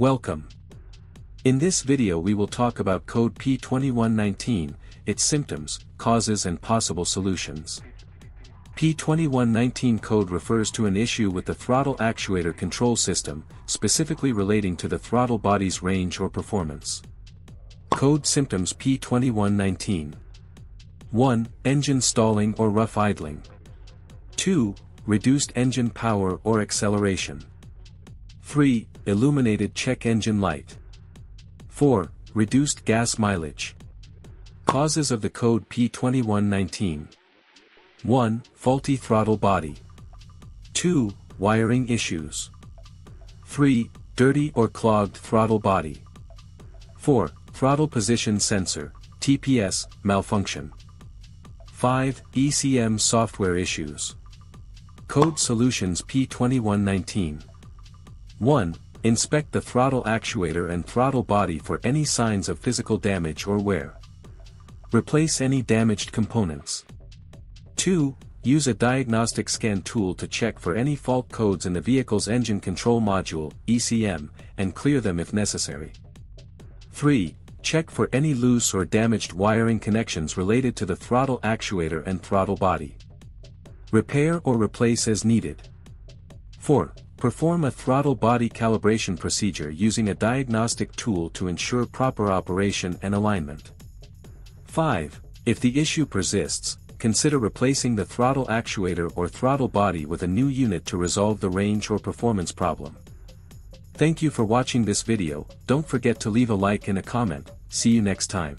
Welcome. In this video we will talk about code P2119, its symptoms, causes and possible solutions. P2119 code refers to an issue with the throttle actuator control system, specifically relating to the throttle body's range or performance. Code symptoms P2119. 1. Engine stalling or rough idling. 2. Reduced engine power or acceleration. 3. Illuminated check engine light. 4. Reduced gas mileage. Causes of the code P2119. 1. Faulty throttle body. 2. Wiring issues. 3. Dirty or clogged throttle body. 4. Throttle position sensor, TPS, malfunction. 5. ECM software issues. Code solutions P2119. 1. Inspect the throttle actuator and throttle body for any signs of physical damage or wear. Replace any damaged components. 2. Use a diagnostic scan tool to check for any fault codes in the vehicle's engine control module, ECM, and clear them if necessary. 3. Check for any loose or damaged wiring connections related to the throttle actuator and throttle body. Repair or replace as needed. 4. Perform a throttle body calibration procedure using a diagnostic tool to ensure proper operation and alignment. 5. If the issue persists, consider replacing the throttle actuator or throttle body with a new unit to resolve the range or performance problem. Thank you for watching this video. Don't forget to leave a like and a comment. See you next time.